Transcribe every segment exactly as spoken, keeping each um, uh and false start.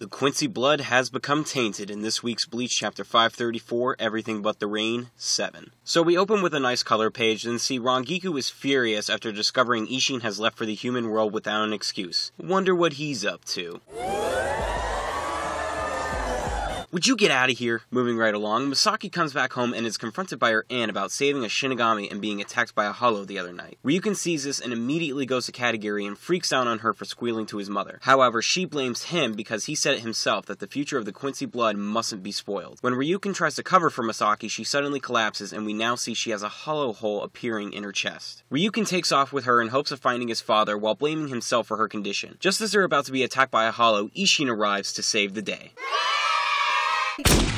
The Quincy blood has become tainted in this week's Bleach Chapter five thirty-four, Everything But the Rain, seven. So we open with a nice color page, then see Rangiku is furious after discovering Isshin has left for the human world without an excuse. Wonder what he's up to. Would you get out of here? Moving right along, Masaki comes back home and is confronted by her aunt about saving a Shinigami and being attacked by a hollow the other night. Ryuken sees this and immediately goes to Katigiri and freaks out on her for squealing to his mother. However, she blames him because he said it himself that the future of the Quincy blood mustn't be spoiled. When Ryuken tries to cover for Masaki, she suddenly collapses and we now see she has a hollow hole appearing in her chest. Ryuken takes off with her in hopes of finding his father while blaming himself for her condition. Just as they're about to be attacked by a hollow, Isshin arrives to save the day.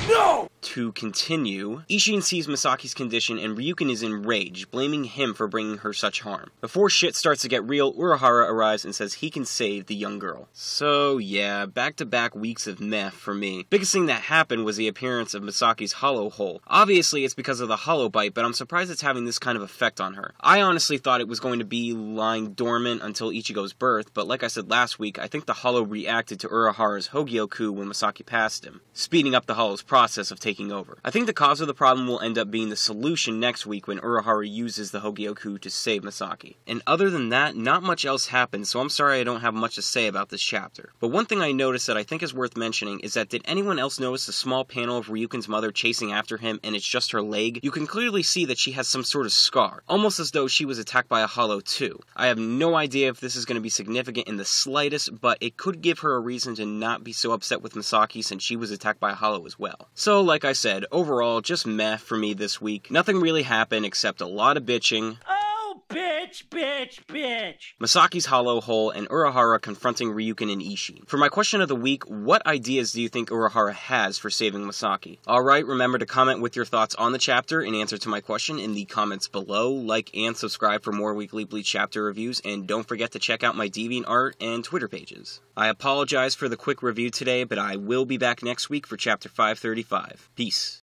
No! To continue, Isshin sees Masaki's condition and Ryuken is enraged, blaming him for bringing her such harm. Before shit starts to get real, Urahara arrives and says he can save the young girl. So yeah, back-to-back weeks of meh for me. Biggest thing that happened was the appearance of Masaki's hollow hole. Obviously it's because of the hollow bite, but I'm surprised it's having this kind of effect on her. I honestly thought it was going to be lying dormant until Ichigo's birth, but like I said last week, I think the hollow reacted to Urahara's Hōgyoku when Masaki passed him, speeding up the hollow's process of taking over. I think the cause of the problem will end up being the solution next week when Urahara uses the Hōgyoku to save Masaki. And other than that, not much else happened, so I'm sorry I don't have much to say about this chapter. But one thing I noticed that I think is worth mentioning is that did anyone else notice the small panel of Ryuken's mother chasing after him and it's just her leg? You can clearly see that she has some sort of scar, almost as though she was attacked by a hollow too. I have no idea if this is going to be significant in the slightest, but it could give her a reason to not be so upset with Masaki since she was attacked by a hollow as well. So like Like I said, overall, just meh for me this week. Nothing really happened except a lot of bitching. Oh, bitch, bitch, bitch. Masaki's hollow hole and Urahara confronting Ryuken and Isshin. For my question of the week, what ideas do you think Urahara has for saving Masaki? Alright, remember to comment with your thoughts on the chapter and answer to my question in the comments below. Like and subscribe for more weekly Bleach chapter reviews, and don't forget to check out my DeviantArt and Twitter pages. I apologize for the quick review today, but I will be back next week for Chapter five thirty-five. Peace.